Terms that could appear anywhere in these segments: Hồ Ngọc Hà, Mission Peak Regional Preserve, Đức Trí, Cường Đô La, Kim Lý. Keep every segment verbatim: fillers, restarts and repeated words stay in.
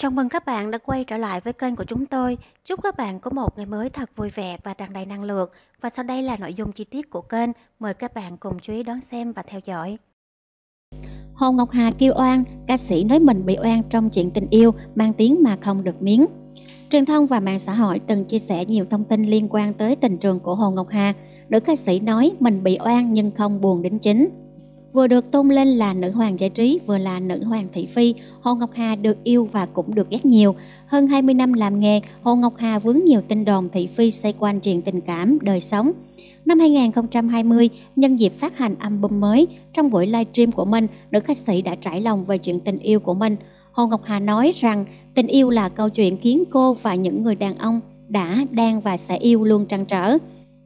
Chào mừng các bạn đã quay trở lại với kênh của chúng tôi. Chúc các bạn có một ngày mới thật vui vẻ và tràn đầy năng lượng. Và sau đây là nội dung chi tiết của kênh. Mời các bạn cùng chú ý đón xem và theo dõi. Hồ Ngọc Hà kêu oan, ca sĩ nói mình bị oan trong chuyện tình yêu, mang tiếng mà không được miếng. Truyền thông và mạng xã hội từng chia sẻ nhiều thông tin liên quan tới tình trường của Hồ Ngọc Hà. Nữ ca sĩ nói mình bị oan nhưng không buồn đính chính. Vừa được tôn lên là nữ hoàng giải trí, vừa là nữ hoàng thị phi, Hồ Ngọc Hà được yêu và cũng được ghét nhiều. Hơn hai mươi năm làm nghề, Hồ Ngọc Hà vướng nhiều tin đồn thị phi xoay quanh chuyện tình cảm, đời sống. Năm hai nghìn không trăm hai mươi, nhân dịp phát hành album mới, trong buổi livestream của mình, nữ ca sĩ đã trải lòng về chuyện tình yêu của mình. Hồ Ngọc Hà nói rằng tình yêu là câu chuyện khiến cô và những người đàn ông đã, đang và sẽ yêu luôn trăn trở.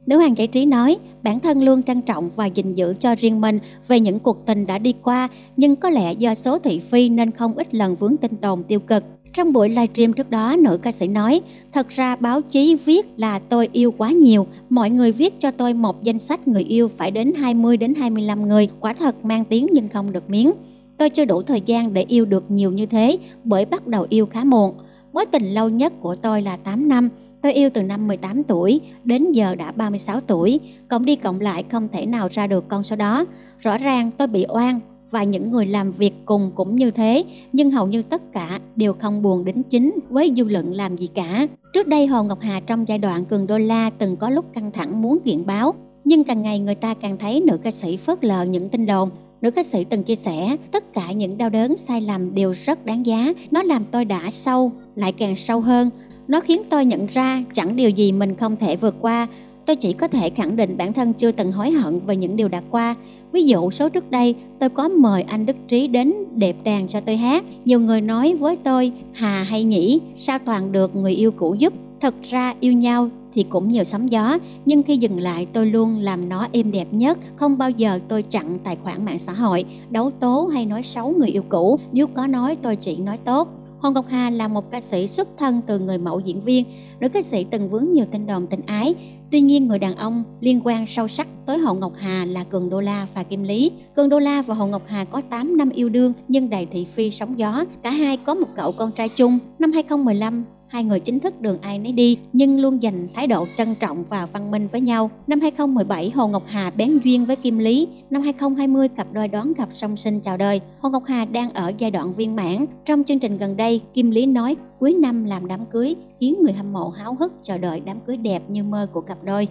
Nữ hoàng giải trí nói, bản thân luôn trân trọng và gìn giữ cho riêng mình về những cuộc tình đã đi qua, nhưng có lẽ do số thị phi nên không ít lần vướng tin đồn tiêu cực. Trong buổi livestream trước đó, nữ ca sĩ nói, thật ra báo chí viết là tôi yêu quá nhiều, mọi người viết cho tôi một danh sách người yêu phải đến hai mươi đến hai mươi lăm người, quả thật mang tiếng nhưng không được miếng. Tôi chưa đủ thời gian để yêu được nhiều như thế, bởi bắt đầu yêu khá muộn. Mối tình lâu nhất của tôi là tám năm. Tôi yêu từ năm mười tám tuổi, đến giờ đã ba mươi sáu tuổi, cộng đi cộng lại không thể nào ra được con số đó. Rõ ràng tôi bị oan và những người làm việc cùng cũng như thế, nhưng hầu như tất cả đều không buồn đính chính với dư luận làm gì cả. Trước đây Hồ Ngọc Hà trong giai đoạn Cường Đô La từng có lúc căng thẳng muốn kiện báo, nhưng càng ngày người ta càng thấy nữ ca sĩ phớt lờ những tin đồn. Nữ ca sĩ từng chia sẻ, tất cả những đau đớn sai lầm đều rất đáng giá, nó làm tôi đã sâu, lại càng sâu hơn. Nó khiến tôi nhận ra chẳng điều gì mình không thể vượt qua. Tôi chỉ có thể khẳng định bản thân chưa từng hối hận về những điều đã qua. Ví dụ số trước đây tôi có mời anh Đức Trí đến đệm đàn cho tôi hát. Nhiều người nói với tôi, Hà hay nhỉ, sao toàn được người yêu cũ giúp. Thật ra yêu nhau thì cũng nhiều sóng gió, nhưng khi dừng lại tôi luôn làm nó êm đẹp nhất. Không bao giờ tôi chặn tài khoản mạng xã hội, đấu tố hay nói xấu người yêu cũ. Nếu có nói tôi chỉ nói tốt. Hồ Ngọc Hà là một ca sĩ xuất thân từ người mẫu diễn viên, nữ ca sĩ từng vướng nhiều tin đồn tình ái. Tuy nhiên, người đàn ông liên quan sâu sắc tới Hồ Ngọc Hà là Cường Đô La và Kim Lý. Cường Đô La và Hồ Ngọc Hà có tám năm yêu đương nhưng đầy thị phi sóng gió. Cả hai có một cậu con trai chung. Năm hai nghìn không trăm mười lăm, hai người chính thức đường ai nấy đi nhưng luôn dành thái độ trân trọng và văn minh với nhau. Năm hai nghìn không trăm mười bảy, Hồ Ngọc Hà bén duyên với Kim Lý. Năm hai nghìn không trăm hai mươi, cặp đôi đón gặp song sinh chào đời. Hồ Ngọc Hà đang ở giai đoạn viên mãn. Trong chương trình gần đây, Kim Lý nói cuối năm làm đám cưới, khiến người hâm mộ háo hức chờ đợi đám cưới đẹp như mơ của cặp đôi.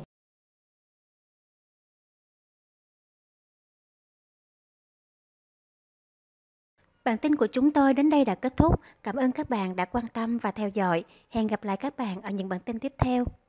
Bản tin của chúng tôi đến đây đã kết thúc. Cảm ơn các bạn đã quan tâm và theo dõi. Hẹn gặp lại các bạn ở những bản tin tiếp theo.